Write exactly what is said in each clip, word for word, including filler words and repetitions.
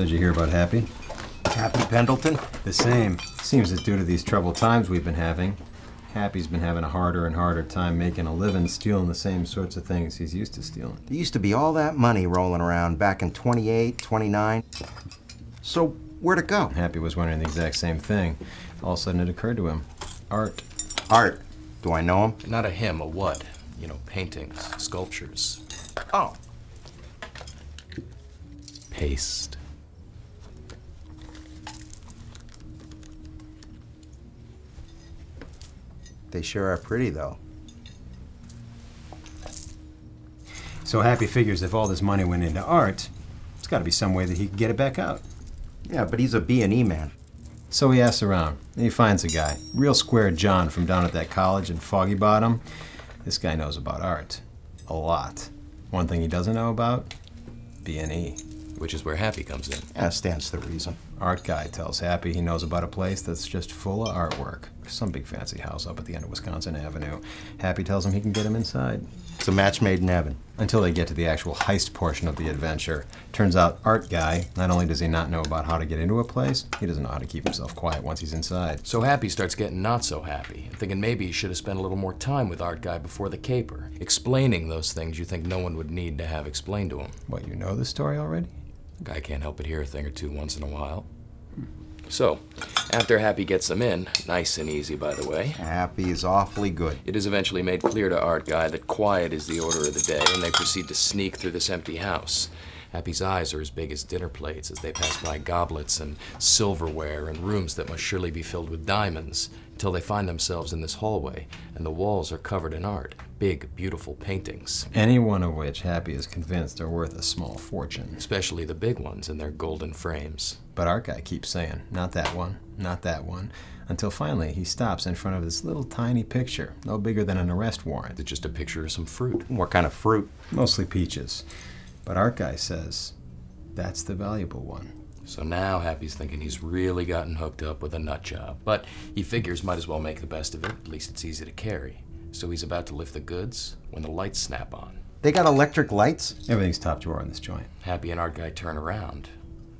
Did you hear about Happy? Happy Pendleton? The same. Seems that due to these troubled times we've been having, Happy's been having a harder and harder time making a living, stealing the same sorts of things he's used to stealing. There used to be all that money rolling around back in twenty-eight, twenty-nine. So where'd it go? Happy was wondering the exact same thing. All of a sudden it occurred to him. Art. Art. Do I know him? Not a him, a what? You know, paintings, sculptures. Oh. Paste. They sure are pretty, though. So Happy figures if all this money went into art, it's got to be some way that he could get it back out. Yeah, but he's a B and E man. So he asks around, and he finds a guy, real square John from down at that college in Foggy Bottom. This guy knows about art. A lot. One thing he doesn't know about, B and E. Which is where Happy comes in. Yeah, stands to reason. Art guy tells Happy he knows about a place that's just full of artwork. Some big fancy house up at the end of Wisconsin Avenue. Happy tells him he can get him inside. It's a match made in heaven. Until they get to the actual heist portion of the adventure. Turns out Art guy, not only does he not know about how to get into a place, he doesn't know how to keep himself quiet once he's inside. So Happy starts getting not so happy, and thinking maybe he should have spent a little more time with Art guy before the caper, explaining those things you think no one would need to have explained to him. What, you know the story already? Guy can't help but hear a thing or two once in a while. So, after Happy gets him in, nice and easy, by the way. Happy is awfully good. It is eventually made clear to Art Guy that quiet is the order of the day, and they proceed to sneak through this empty house. Happy's eyes are as big as dinner plates as they pass by goblets and silverware and rooms that must surely be filled with diamonds, until they find themselves in this hallway, and the walls are covered in art. Big, beautiful paintings. Any one of which Happy is convinced are worth a small fortune. Especially the big ones in their golden frames. But Art Guy keeps saying, not that one, not that one, until finally he stops in front of this little tiny picture, no bigger than an arrest warrant. It's just a picture of some fruit. What kind of fruit? Mostly peaches. But Art Guy says, that's the valuable one. So now Happy's thinking he's really gotten hooked up with a nut job, but he figures might as well make the best of it, at least it's easy to carry. So he's about to lift the goods when the lights snap on. They got electric lights? Everything's top drawer in this joint. Happy and Art Guy turn around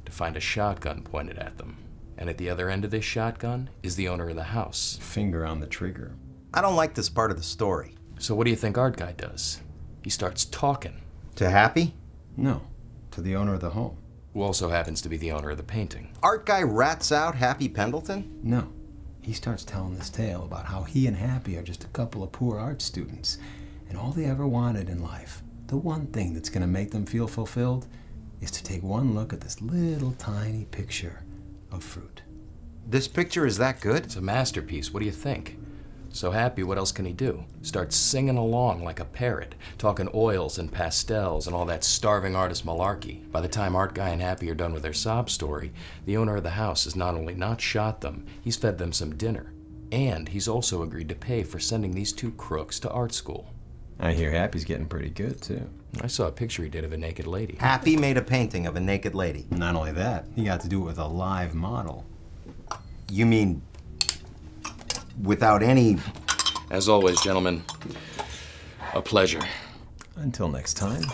to find a shotgun pointed at them. And at the other end of this shotgun is the owner of the house. Finger on the trigger. I don't like this part of the story. So what do you think Art Guy does? He starts talking. To Happy? No, to the owner of the home. Who also happens to be the owner of the painting. Art Guy rats out Happy Pendleton? No. He starts telling this tale about how he and Happy are just a couple of poor art students, and all they ever wanted in life, the one thing that's going to make them feel fulfilled, is to take one look at this little tiny picture of fruit. This picture is that good? It's a masterpiece. What do you think? So Happy, what else can he do? Starts singing along like a parrot, talking oils and pastels and all that starving artist malarkey. By the time Art Guy and Happy are done with their sob story, the owner of the house has not only not shot them, he's fed them some dinner. And he's also agreed to pay for sending these two crooks to art school. I hear Happy's getting pretty good, too. I saw a picture he did of a naked lady. Happy made a painting of a naked lady. Not only that, he got to do it with a live model. You mean... without any... As always, gentlemen, a pleasure. Until next time.